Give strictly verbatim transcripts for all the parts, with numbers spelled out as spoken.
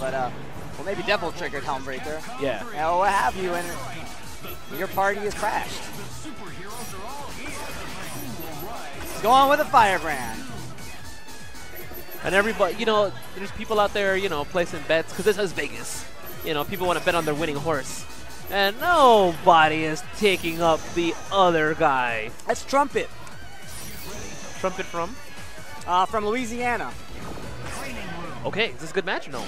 But, uh, well, maybe Devil triggered Helmbreaker. Yeah. Or what have you, and your party is crashed. Let's go on with a Firebrand. And everybody, you know, there's people out there, you know, placing bets, because this is Vegas. You know, people want to bet on their winning horse. And nobody is taking up the other guy. That's Trumpet. Trumpet from? Uh, from Louisiana. Okay, is this a good match or no?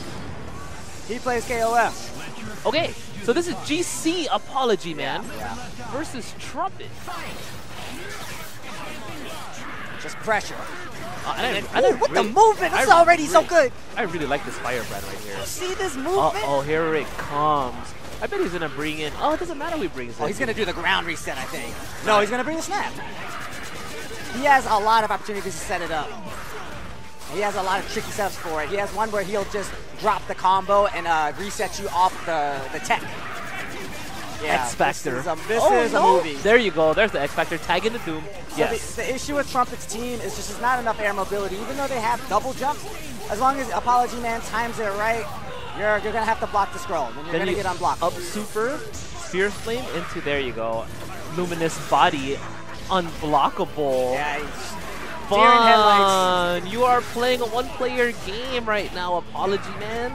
He plays K O F. Okay, so this is G C Apology, man, yeah, yeah. versus Trumpet. Just pressure. Uh, and and I, I, ooh, I what really, the movement? It's already really, so good. I really like this Firebrand right here. You see this movement? Uh oh, here it comes. I bet he's going to bring in... Oh, it doesn't matter what he brings in. Oh, he's going to do the ground reset, I think. No, he's going to bring the snap. He has a lot of opportunities to set it up. He has a lot of tricky setups for it. He has one where he'll just drop the combo and uh, reset you off the, the tech. Yeah, X-Factor. This is, a, this oh, is no. a movie. There you go. There's the X-Factor. Tag in the Doom. So yes. The, the issue with Trumpet's team is just there's not enough air mobility. Even though they have double jumps, as long as Apology Man times it right, you're, you're going to have to block the scroll. Then you're going to you get unblocked. Up super, Sphere Flame into, there you go, Luminous Body, unblockable. Yeah, fun. You are playing a one-player game right now, Apology Man.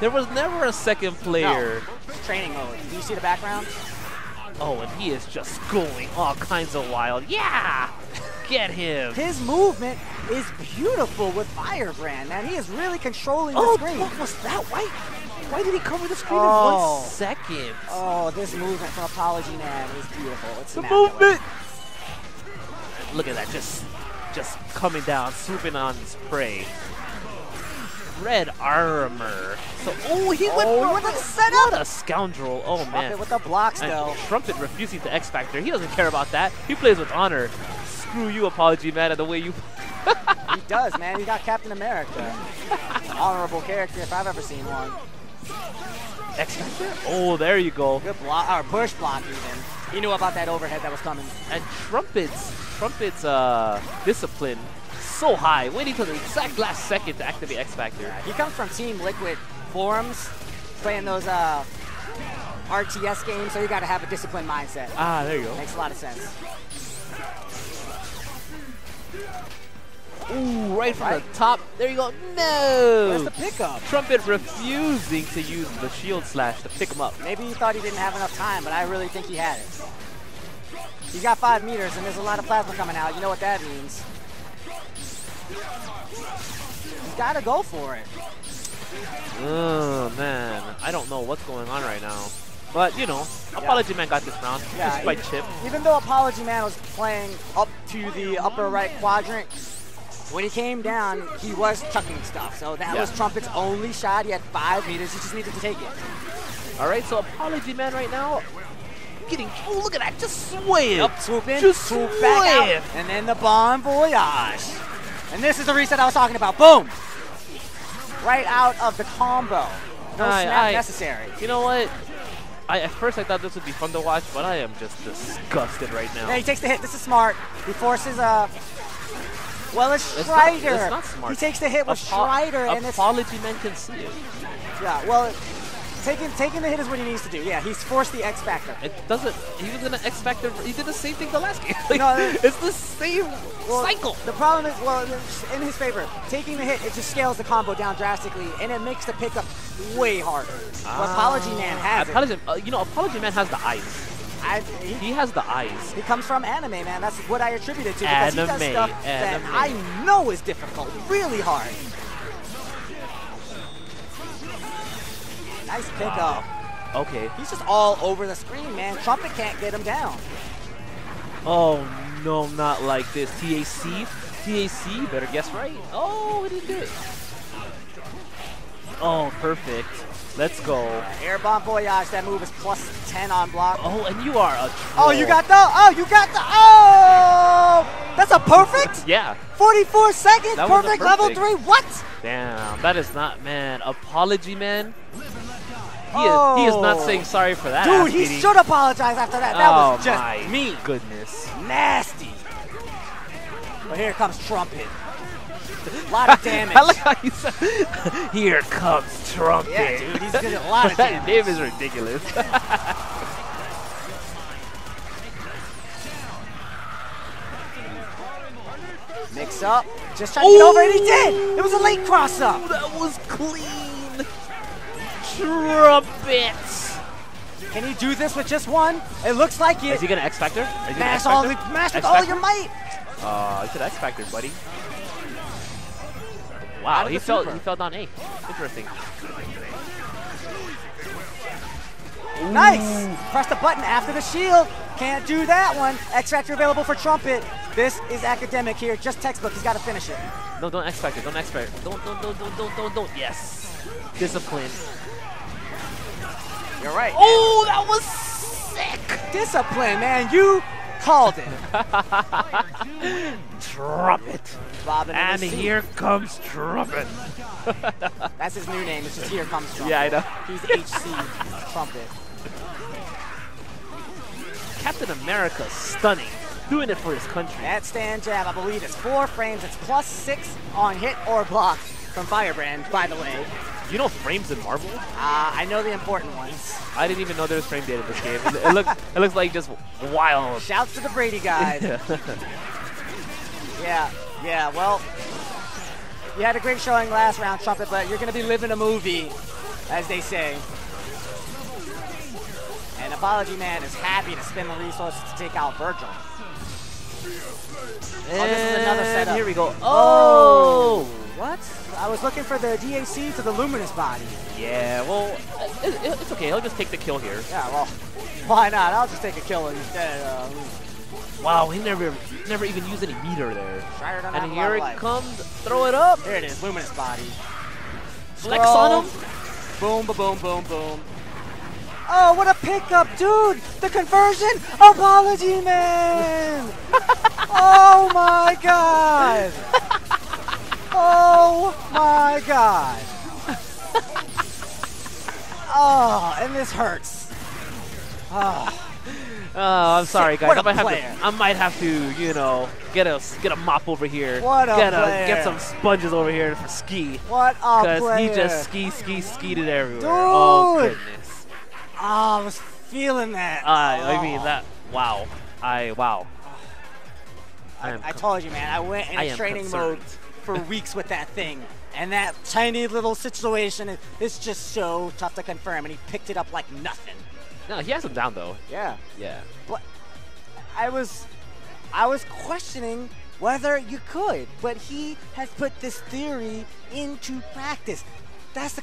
There was never a second player. No. Training mode. Do you see the background? Oh, and he is just going all kinds of wild. Yeah! Get him. His movement is beautiful with Firebrand, man. He is really controlling oh, the screen. What was that? Why, why did he cover the screen oh. in one second? Oh, this movement from Apology Man is beautiful. It's the movement. Look at that. Just, just coming down, swooping on his prey. Red armor. So, oh, he went oh, with a setup. What a scoundrel! Oh Trumpet man, with the blocks though. Trumpet refusing to X Factor. He doesn't care about that. He plays with honor. Screw you, Apology Man, at the way you. He does, man. He got Captain America. An honorable character if I've ever seen one. X Factor. Oh, there you go. Good block or push block even. He knew about that overhead that was coming. And Trumpet's Trumpet's uh, discipline. So high, waiting till the exact last second to activate X Factor. Yeah, he comes from Team Liquid forums, playing those uh, R T S games, so you got to have a disciplined mindset. Ah, there you go. Makes a lot of sense. Ooh, right from right. the top. There you go. No. Where's the pickup? Trumpet refusing to use the shield slash to pick him up. Maybe he thought he didn't have enough time, but I really think he had it. He's got five meters, and there's a lot of plasma coming out. You know what that means. He's got to go for it. Oh, man. I don't know what's going on right now. But, you know, Apology yeah. Man got this round. Yeah, just by even, chip. Even though Apology Man was playing up to the upper right quadrant, when he came down, he was chucking stuff. So that yeah. was Trumpet's only shot. He had five meters. He just needed to take it. All right, so Apology Man right now getting... Oh, look at that. Just sway it. Up, swoop in. Just swoop back out. And then the Bon Voyage. And this is the reset I was talking about. Boom! Right out of the combo. No I, snap I, necessary. You know what? I, at first I thought this would be fun to watch, but I am just disgusted right now. Yeah, he takes the hit. This is smart. He forces a... Well, it's Strider. It's not, it's not smart. He takes the hit with Apo Strider, and it's... Apology Man can see it. Yeah, well, taking taking the hit is what he needs to do. Yeah, he's forced the X Factor. It doesn't... He was going to X Factor... He did the same thing the last game. Like, no, it's the same... Well, cycle. The problem is, well, in his favor, taking the hit, it just scales the combo down drastically, and it makes the pickup way harder. Ah. Apology Man has Apology, it. Uh, you know, Apology Man has the eyes. I, he, he has the eyes. He comes from anime, man. That's what I attribute it to. Because anime, he does stuff anime. that I know is difficult, really hard. Nice pickup. Wow. Okay. He's just all over the screen, man. Trumpet can't get him down. Oh, man. No, not like this. T A C? T A C? Better guess right. Oh, he didn't do it. Oh, perfect. Let's go. Air Bomb Voyage. That move is plus ten on block. Oh, and you are a troll. Oh, you got the... Oh, you got the... Oh! That's a perfect? Yeah. forty-four seconds. That perfect, perfect level three. What? Damn. That is not... Man, Apology Man. He, oh. is, he is not saying sorry for that. Dude, he should apologize after that. That oh was just my me. Goodness. Nasty. But here comes Trumpet. A lot of damage. I like how you said, here comes Trump. Yeah, dude, he's got a lot of damage. That name is ridiculous. Mix up. Just trying to get over, and he did. It was a late cross up. Ooh, that was clean. Trumpets. Can he do this with just one? It looks like it. Is he gonna X Factor? Mash all, mash with all your might. Uh, it's an X Factor, buddy. Wow, he fell. He fell down eight. Interesting. Ooh. Nice. Press the button after the shield. Can't do that one. X Factor available for Trumpet. This is academic here. Just textbook. He's got to finish it. No, don't X Factor. Don't X Factor. Don't, don't, don't, don't, don't, don't, don't. Yes. Discipline. You're right. Oh, that was sick. Discipline, man. You called it. Trumpet. And here comes Trumpet. That's his new name. It's just here comes Trumpet. Yeah, I know. He's H C Trumpet. Captain America, stunning. Doing it for his country. That stand jab, I believe it's four frames. It's plus six on hit or block from Firebrand, by the way. You know frames in Marvel? Uh, I know the important ones. I didn't even know there was frame data in this game. It, it, looks, it looks like just wild. Shouts to the Brady guys. Yeah, yeah, well, you had a great showing last round, Trumpet, but you're going to be living a movie, as they say. And Apology Man is happy to spend the resources to take out Virgil. And oh, this is another setup. Here we go. Oh! What? I was looking for the D A C to the Luminous body. Yeah, well, it, it's okay. He'll just take the kill here. Yeah, well, why not? I'll just take a kill instead. Uh, wow, he never never even used any meter there. And here it comes. Throw it up. There it is. Luminous body. Flex on him. Boom, ba boom, boom, boom. Oh, what a pickup, dude! The conversion, Apology Man! Oh my god! Oh my god! Oh, and this hurts. Oh, oh I'm sorry, guys. I might have to, I might have to, you know, get a get a mop over here. What a get a, player! Get some sponges over here for ski. What a player! Because he just ski, ski, skied it everywhere. Dude. Oh goodness. Oh, I was feeling that. Uh, oh. I mean that. Wow. I wow. I, I, I told you, man. I went in I training mode for weeks with that thing, and that tiny little situation is just so tough to confirm. And he picked it up like nothing. No, he has him down though. Yeah. Yeah. But I was, I was questioning whether you could, but he has put this theory into practice. That's the